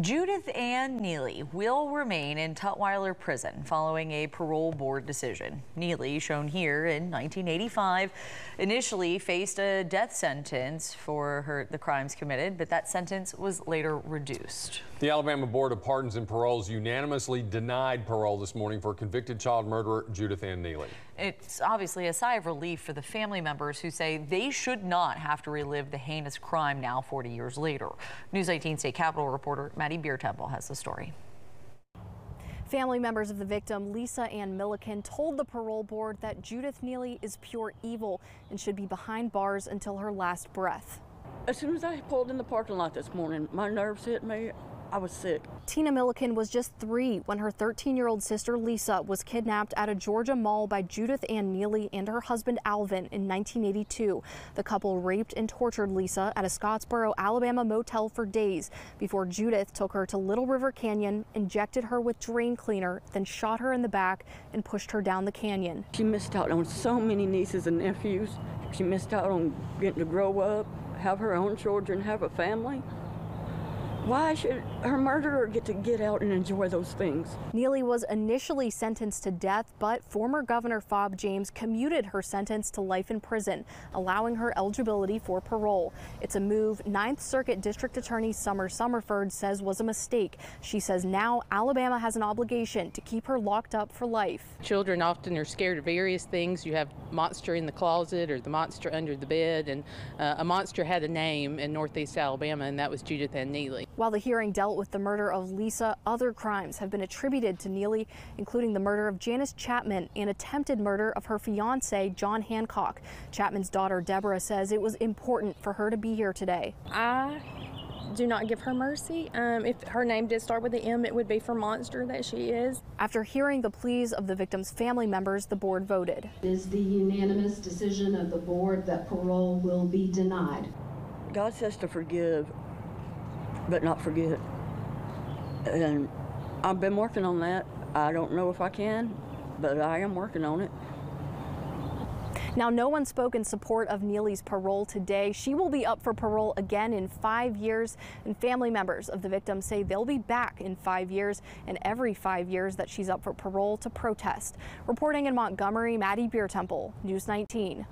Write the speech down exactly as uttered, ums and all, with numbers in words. Judith Ann Neelley will remain in Tutwiler Prison following a parole board decision. Neelley, shown here in nineteen eighty-five, initially faced a death sentence for her, the crimes committed, but that sentence was later reduced. The Alabama Board of Pardons and Paroles unanimously denied parole this morning for convicted child murderer Judith Ann Neelley. It's obviously a sigh of relief for the family members who say they should not have to relive the heinous crime now forty years later. News eighteen State Capitol reporter Maddie Beer Temple has the story. Family members of the victim, Lisa Ann Milliken, told the parole board that Judith Neelley is pure evil and should be behind bars until her last breath. As soon as I pulled in the parking lot this morning, my nerves hit me. I was sick. Tina Milliken was just three when her thirteen-year-old sister Lisa was kidnapped at a Georgia mall by Judith Ann Neelley and her husband Alvin in nineteen eighty-two. The couple raped and tortured Lisa at a Scottsboro, Alabama motel for days before Judith took her to Little River Canyon, injected her with drain cleaner, then shot her in the back and pushed her down the canyon. She missed out on so many nieces and nephews. She missed out on getting to grow up, have her own children, have a family. Why should her murderer get to get out and enjoy those things? Neelley was initially sentenced to death, but former Governor Fob James commuted her sentence to life in prison, allowing her eligibility for parole. It's a move Ninth Circuit District Attorney Summer Summerford says was a mistake. She says now Alabama has an obligation to keep her locked up for life. Children often are scared of various things. You have monster in the closet or the monster under the bed, and uh, a monster had a name in Northeast Alabama, and that was Judith Ann Neelley. While the hearing dealt with the murder of Lisa, other crimes have been attributed to Neelley, including the murder of Janice Chapman and attempted murder of her fiance, John Hancock. Chapman's daughter, Deborah, says it was important for her to be here today. I do not give her mercy. Um, if her name did start with an M, it would be for monster that she is. After hearing the pleas of the victim's family members, the board voted. It is the unanimous decision of the board that parole will be denied. God says to forgive, but not forget. And I've been working on that. I don't know if I can, but I am working on it. Now, no one spoke in support of Neelley's parole today. She will be up for parole again in five years, and family members of the victim say they'll be back in five years and every five years that she's up for parole to protest. Reporting in Montgomery, Maddie Beer Temple, News nineteen.